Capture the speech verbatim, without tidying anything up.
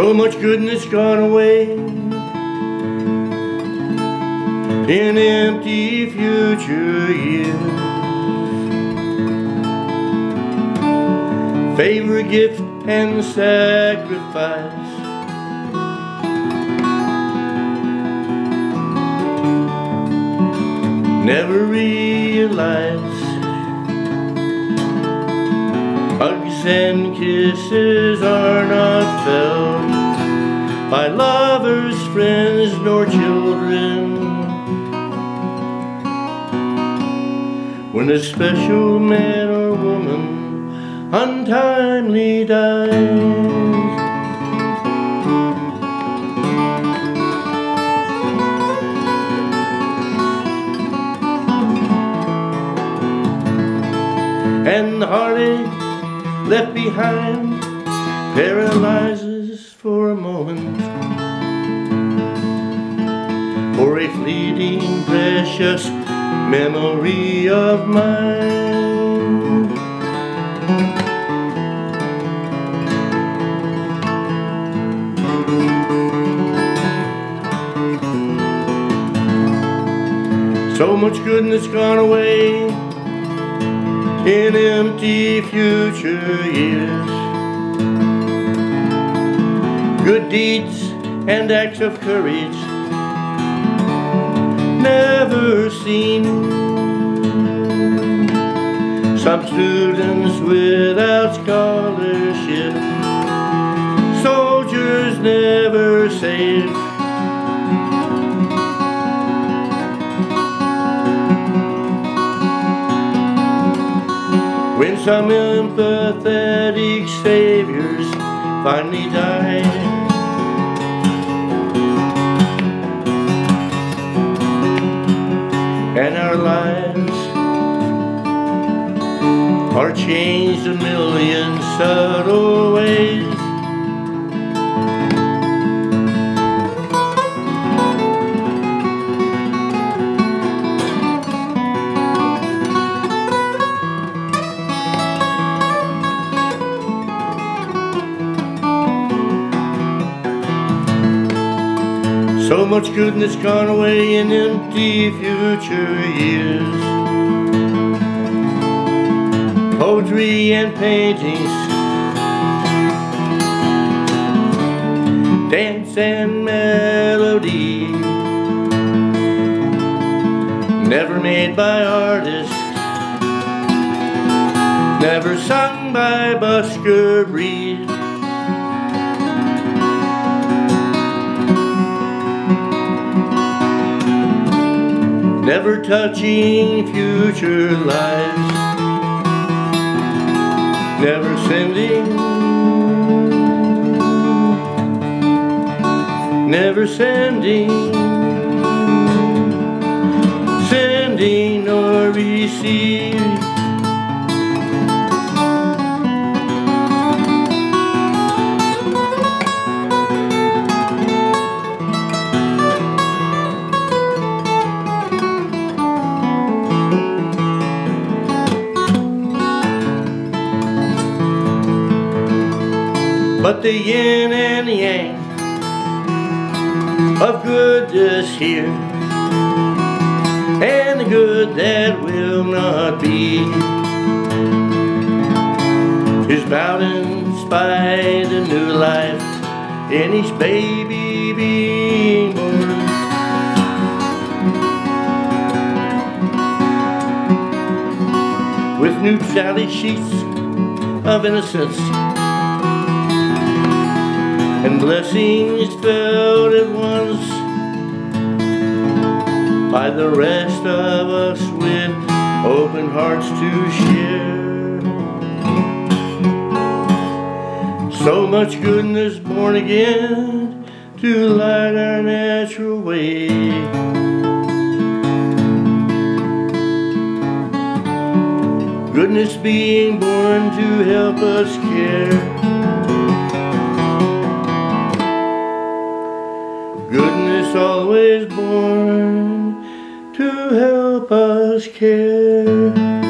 So much goodness gone away in empty future years. Favor, gift, and sacrifice, never realized. Hugs and kisses are not felt by lovers, friends, nor children, when a special man or woman untimely dies. And the heartache left behind paralyzes for a moment, for a fleeting, precious memory of mine. So much goodness gone away in empty future years. Good deeds and acts of courage never seen. Some students without scholarship, soldiers never saved. When some empathetic saviors finally die, and our lives are changed a million subtle ways. So much goodness gone away in empty future years. Poetry and paintings, dance and melody, never made by artists, never sung by busker breed. Never touching future lives, never sending, never sending, sending nor receiving. But the yin and yang of goodness here, and the good that will not be, is balanced by the new life in each baby being born. With new tally sheets of innocence and blessings felt at once by the rest of us with open hearts to share. So much goodness born again to light our natural way. Goodness being born to help us care. Goodness always born to help us care.